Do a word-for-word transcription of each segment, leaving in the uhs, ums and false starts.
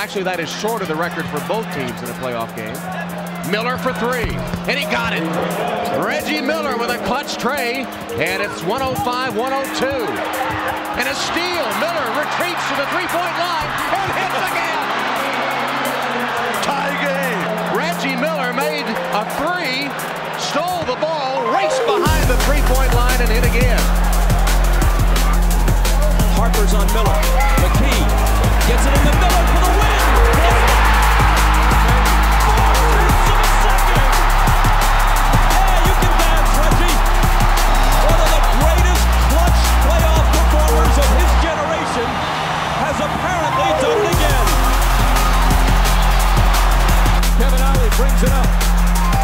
Actually, that is short of the record for both teams in a playoff game. Miller for three, and he got it. Reggie Miller with a clutch tray, and it's one oh five one oh two. And a steal. Miller retreats to the three-point line and hits again. Tie game. Reggie Miller made a three, stole the ball, raced behind the three-point line, and hit again. Harper's on Miller. McKee gets it in the middle for the win. Brings it up,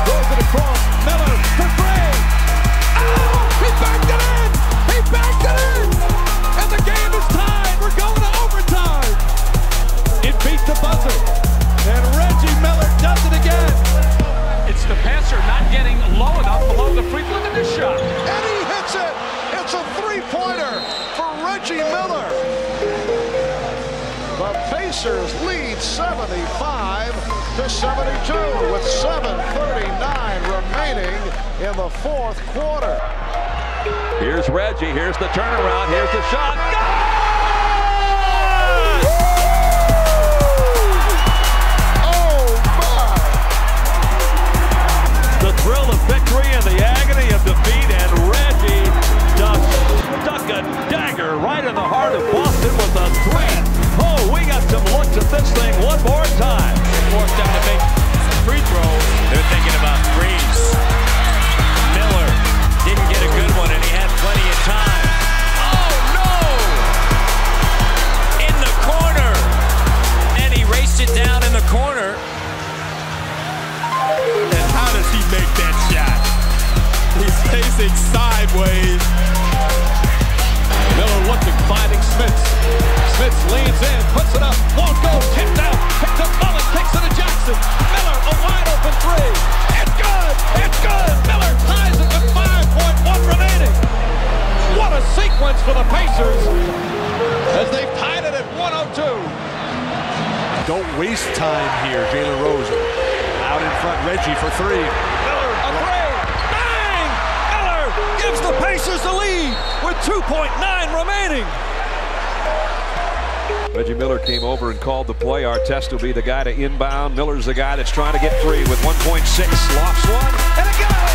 throws it across, Miller for Gray. Oh, he backed it in, he backed it in, and the game is tied. We're going to overtime. It beat the buzzer, and Reggie Miller does it again. It's the passer not getting low enough below the free throw. Look at this shot. And he hits it. It's a three-pointer for Reggie Miller. The Pacers lead seventy-five to seventy-two with seven thirty-nine remaining in the fourth quarter. Here's Reggie. Here's the turnaround. Here's the shot. Good! Oh, my! The thrill of victory and the agony of defeat, and Reggie stuck, stuck a dagger right in the heart of Boston with a threat. Oh, we got some looks at this thing one more time. Forced them to make free throws. They're thinking about threes. Miller didn't get a good one, and he had plenty of time. Oh, no! In the corner. And he raced it down in the corner. And how does he make that shot? He's facing sideways. Miller looking, finding Smits. Smits leans in, puts it up, won't go, tipped out, picked up Mullin, kicks it to Jackson. Miller, a wide open three. It's good, it's good. Miller ties it with five point one remaining. What a sequence for the Pacers as they've tied it at one oh two. Don't waste time here, Jalen Rose. Out in front, Reggie for three. Miller, a three. Bang! Miller gives the Pacers the lead with two point nine. Remaining. Reggie Miller came over and called the play. Artest will be the guy to inbound. Miller's the guy that's trying to get free with one point six. Lofts one, and again.